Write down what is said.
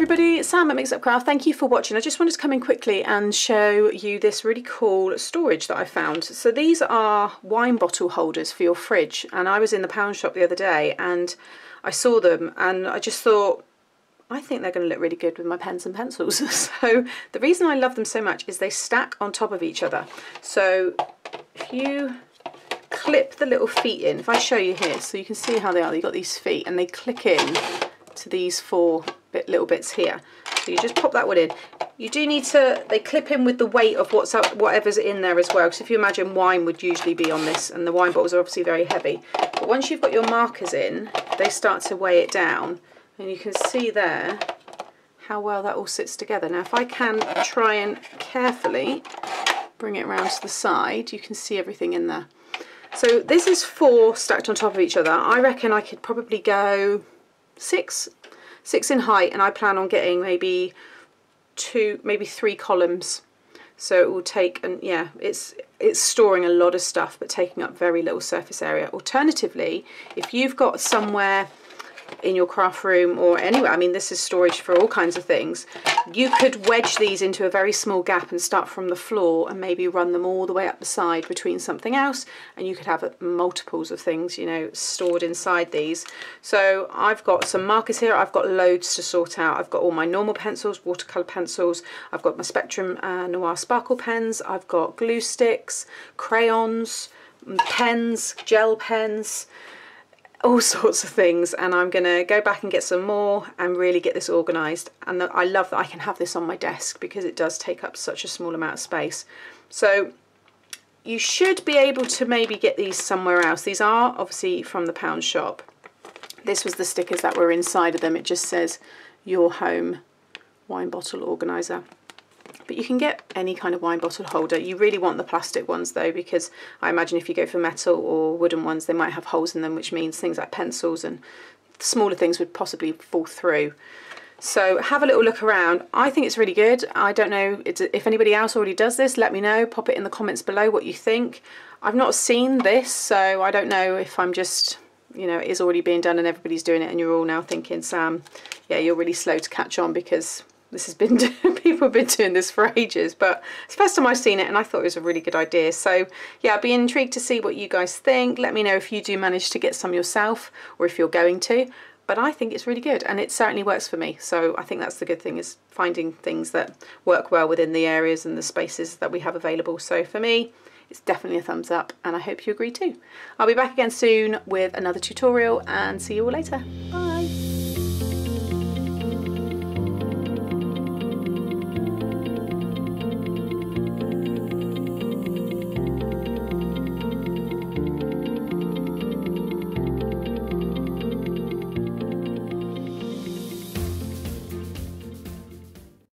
everybody, Sam at Mixed Up Craft. Thank you for watching. I just wanted to come in quickly and show you this really cool storage that I found. So these are wine bottle holders for your fridge, and I was in the pound shop the other day and I saw them and I just thought, I think they're going to look really good with my pens and pencils. So the reason I love them so much is they stack on top of each other. So if you clip the little feet in, if I show you here, so you can see how they are. You've got these feet and they click in to these four little bits here. So you just pop that one in. You do need to, they clip in with the weight of what's up, whatever's in there as well. Because if you imagine, wine would usually be on this, and the wine bottles are obviously very heavy. But once you've got your markers in, they start to weigh it down. And you can see there how well that all sits together. Now if I can try and carefully bring it around to the side, you can see everything in there. So this is four stacked on top of each other. I reckon I could probably go six in height, and I plan on getting maybe two, maybe three columns. So it will take, and yeah, it's storing a lot of stuff but taking up very little surface area. Alternatively, if you've got somewhere in your craft room or anywhere, I mean this is storage for all kinds of things, you could wedge these into a very small gap and start from the floor and maybe run them all the way up the side between something else, and you could have multiples of things, you know, stored inside these. So I've got some markers here, I've got loads to sort out. I've got all my normal pencils, watercolor pencils, I've got my Spectrum Noir Sparkle pens, I've got glue sticks, crayons, pens, gel pens, all sorts of things, and I'm gonna go back and get some more and really get this organized. And I love that I can have this on my desk because it does take up such a small amount of space. So you should be able to maybe get these somewhere else. These are obviously from the pound shop. This was the stickers that were inside of them. It just says your home wine bottle organizer. But you can get any kind of wine bottle holder. You really want the plastic ones though, because I imagine if you go for metal or wooden ones, they might have holes in them, which means things like pencils and smaller things would possibly fall through. So have a little look around. I think it's really good. I don't know if anybody else already does this. Let me know, pop it in the comments below what you think. I've not seen this, so I don't know if I'm just, you know, it is already being done and everybody's doing it and you're all now thinking, Sam, yeah, you're really slow to catch on because this has been, people have been doing this for ages, but it's the first time I've seen it and I thought it was a really good idea. So yeah, I'd be intrigued to see what you guys think. Let me know if you do manage to get some yourself or if you're going to, but I think it's really good and it certainly works for me. So I think that's the good thing, is finding things that work well within the areas and the spaces that we have available. So for me, it's definitely a thumbs up and I hope you agree too. I'll be back again soon with another tutorial and see you all later. Bye.